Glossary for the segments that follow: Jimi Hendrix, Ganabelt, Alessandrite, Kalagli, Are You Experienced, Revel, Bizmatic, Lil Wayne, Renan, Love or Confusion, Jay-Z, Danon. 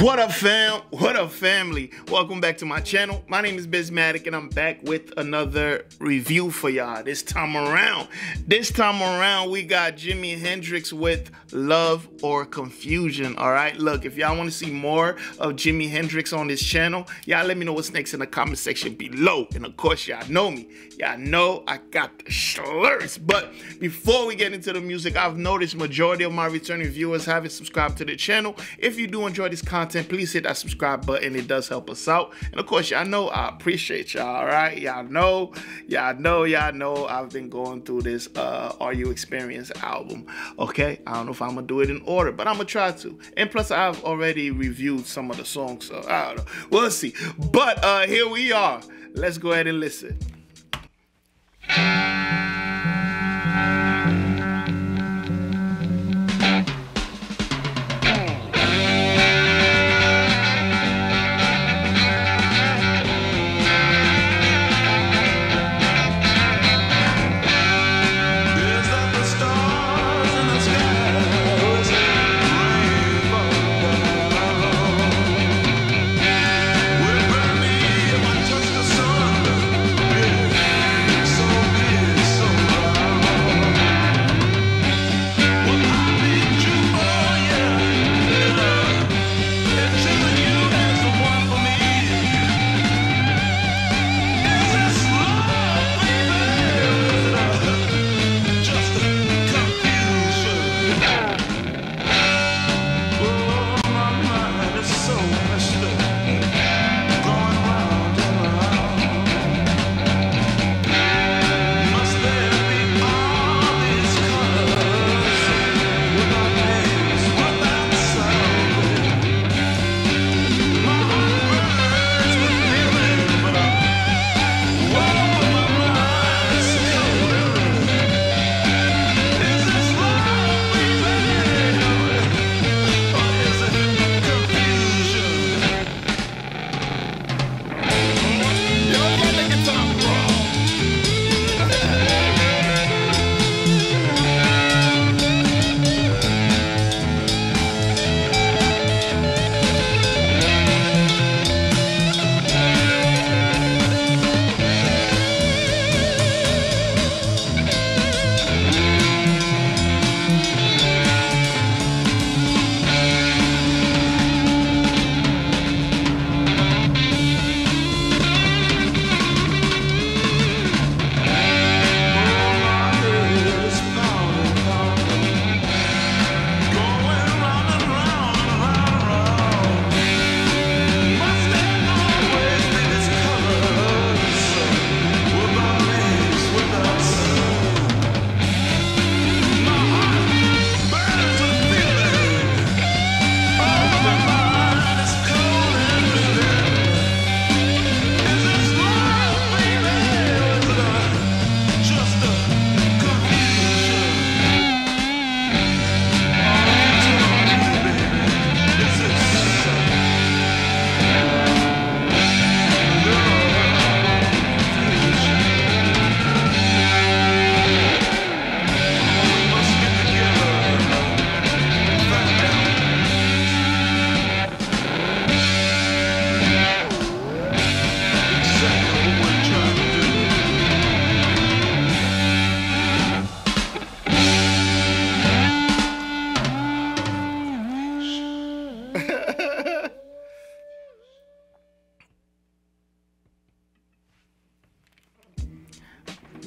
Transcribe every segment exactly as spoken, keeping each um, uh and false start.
What up, fam? What up, family? Welcome back to my channel. My name is Bizmatic, and I'm back with another review for y'all. This time around, this time around, we got Jimi Hendrix with Love or Confusion. All right, look, if y'all want to see more of Jimi Hendrix on this channel, y'all let me know what's next in the comment section below. And of course, y'all know me. Y'all know I got the slurs. But before we get into the music, I've noticed majority of my returning viewers haven't subscribed to the channel. If you do enjoy this content, please hit that subscribe button. It does help us out. And of course, y'all know I appreciate y'all. All right, y'all know, y'all know, y'all know I've been going through this uh Are You Experienced album. Okay, I don't know if I'm gonna do it in order, but I'm gonna try to. And plus, I've already reviewed some of the songs, so I don't know, we'll see. But uh here we are. Let's go ahead and listen.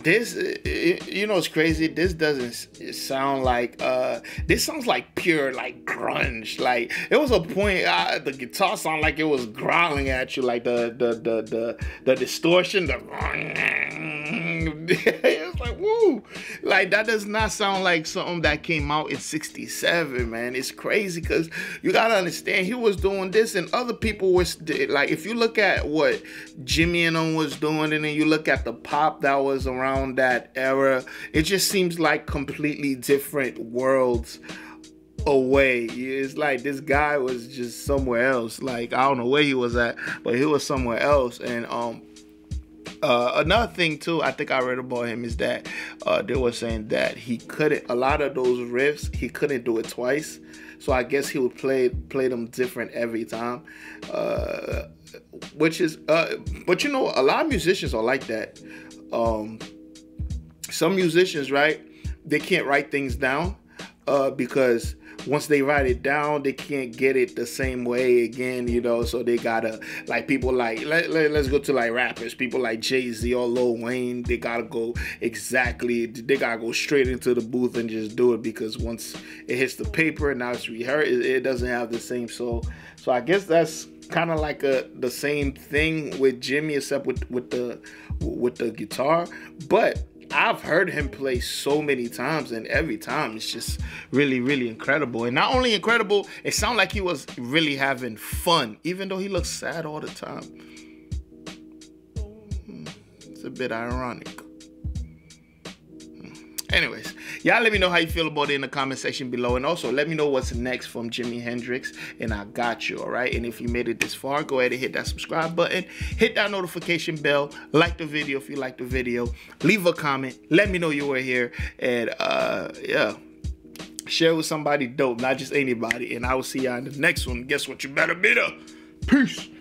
This, you know, it's crazy. This doesn't sound like, uh, this sounds like pure, like grunge. Like, it was a point, uh, the guitar sounded like it was growling at you, like the, the, the, the, the distortion, the, it's like, woo. Like, that does not sound like something that came out in sixty-seven, man. It's crazy, because you got to understand, he was doing this, and other people was, like, if you look at what Jimmy and them was doing, and then you look at the pop that was around that era, it just seems like completely different worlds away. It's like this guy was just somewhere else. Like, I don't know where he was at, but he was somewhere else. And um uh another thing too, I think I read about him, is that uh they were saying that he couldn't, a lot of those riffs, he couldn't do it twice. So I guess he would play play them different every time, uh, which is. Uh, but you know, a lot of musicians are like that. Um, some musicians, right? They can't write things down uh, because. Once they write it down, they can't get it the same way again, you know, so they gotta, like, people like, let, let, let's go to, like, rappers, people like Jay-Z or Lil Wayne, they gotta go exactly, they gotta go straight into the booth and just do it, because once it hits the paper, now it's rehearsed, it, it doesn't have the same soul. So I guess that's kind of like a, the same thing with Jimmy, except with, with, the, with the guitar, but... I've heard him play so many times, and every time it's just really, really incredible. And not only incredible, it sounded like he was really having fun, even though he looks sad all the time. It's a bit ironic. Anyways, y'all let me know how you feel about it in the comment section below. And also, let me know what's next from Jimi Hendrix. And I got you, all right? And if you made it this far, go ahead and hit that subscribe button. Hit that notification bell. Like the video if you like the video. Leave a comment. Let me know you were here. And, uh, yeah. Share with somebody dope, not just anybody. And I will see y'all in the next one. Guess what? You better be there. Peace.